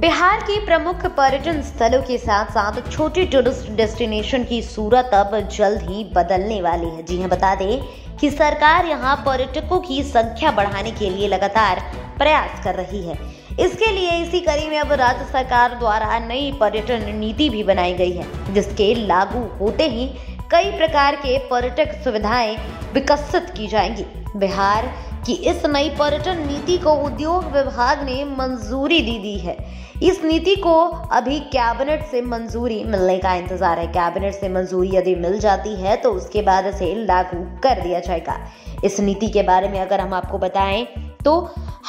बिहार की प्रमुख पर्यटन स्थलों के साथ साथ छोटे टूरिस्ट डेस्टिनेशन की सूरत अब जल्द ही बदलने वाली है। जी हां, बता दें कि सरकार यहां पर्यटकों की संख्या बढ़ाने के लिए लगातार प्रयास कर रही है। इसके लिए इसी कड़ी में अब राज्य सरकार द्वारा नई पर्यटन नीति भी बनाई गई है, जिसके लागू होते ही कई प्रकार के पर्यटक सुविधाएं विकसित की जाएंगी। बिहार कि इस नई पर्यटन नीति को उद्योग विभाग ने मंजूरी दी है। इस नीति को अभी कैबिनेट से मंजूरी मिलने का इंतजार है। कैबिनेट से मंजूरी यदि मिल जाती है तो उसके बाद इसे लागू कर दिया जाएगा। इस नीति के बारे में अगर हम आपको बताएं तो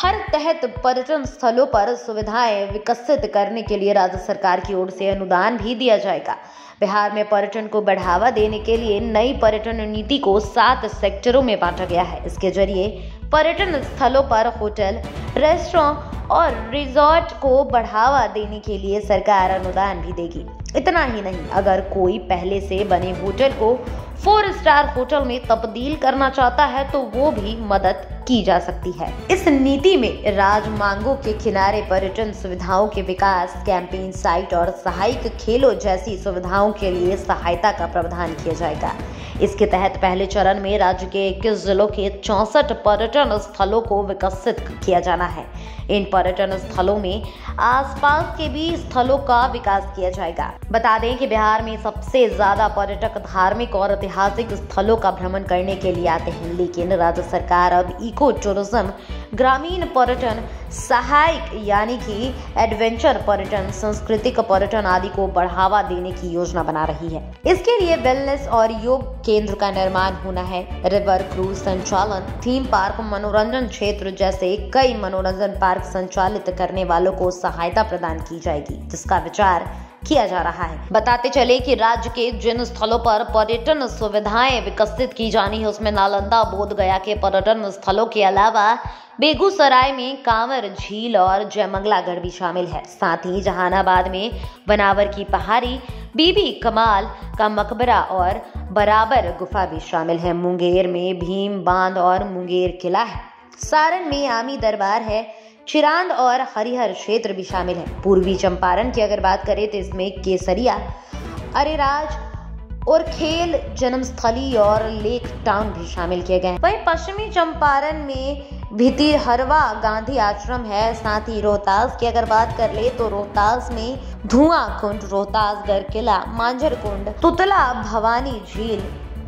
हर तहत पर्यटन स्थलों पर सुविधाएं विकसित करने के लिए राज्य सरकार की ओर से अनुदान भी दिया जाएगा। बिहार में पर्यटन को बढ़ावा देने के लिए नई पर्यटन नीति को 7 सेक्टरों में बांटा गया है। इसके जरिए पर्यटन स्थलों पर होटल, रेस्टोरेंट और रिजॉर्ट को बढ़ावा देने के लिए सरकार अनुदान भी देगी। इतना ही नहीं, अगर कोई पहले से बने होटल को 4 स्टार होटल में तब्दील करना चाहता है तो वो भी मदद की जा सकती है। इस नीति में राजमार्गों के किनारे पर्यटन सुविधाओं के विकास, कैंपेन साइट और सहायक खेलों जैसी सुविधाओं के लिए सहायता का प्रावधान किया जाएगा। इसके तहत पहले चरण में राज्य के 21 जिलों के 64 पर्यटन स्थलों को विकसित किया जाना है। इन पर्यटन स्थलों में आसपास के भी स्थलों का विकास किया जाएगा। बता दें कि बिहार में सबसे ज्यादा पर्यटक धार्मिक और ऐतिहासिक स्थलों का भ्रमण करने के लिए आते हैं, लेकिन राज्य सरकार अब इको टूरिज्म, ग्रामीण पर्यटन, सहायक यानी कि एडवेंचर पर्यटन, सांस्कृतिक पर्यटन आदि को बढ़ावा देने की योजना बना रही है। इसके लिए वेलनेस और योग केंद्र का निर्माण होना है। रिवर क्रूज संचालन, थीम पार्क, मनोरंजन क्षेत्र जैसे कई मनोरंजन पार्क संचालित करने वालों को सहायता प्रदान की जाएगी, जिसका विचार किया जा रहा है। बताते चले कि राज्य के जिन स्थलों पर पर्यटन सुविधाएं विकसित की जानी है उसमें नालंदा, बोधगया के पर्यटन स्थलों के अलावा बेगूसराय में कांवर झील और जयमंगलागढ़ भी शामिल है। साथ ही जहानाबाद में बनावर की पहाड़ी, बीबी कमाल का मकबरा और बराबर गुफा भी शामिल है। मुंगेर में भीम बांध और मुंगेर किला है। सारण में आमी दरबार है। चिरांद और हरिहर क्षेत्र भी शामिल है। पूर्वी चंपारण की अगर बात करें तो इसमें केसरिया, अरेराज और खेल जन्मस्थली और लेक टाउन भी शामिल किए गए हैं। वहीं पश्चिमी चंपारण में भितिहरवा गांधी आश्रम है। साथ ही रोहतास की अगर बात कर ले तो रोहतास में धुआं कुंड, रोहतासगढ़ किला, मांझर कुंड, तुतला भवानी झील,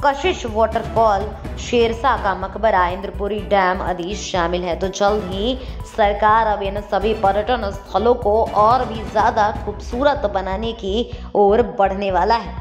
कशिश वाटरफॉल, शेरशाह का मकबरा, इंद्रपुरी डैम आदि शामिल है। तो जल्द ही सरकार अब इन सभी पर्यटन स्थलों को और भी ज्यादा खूबसूरत बनाने की ओर बढ़ने वाला है।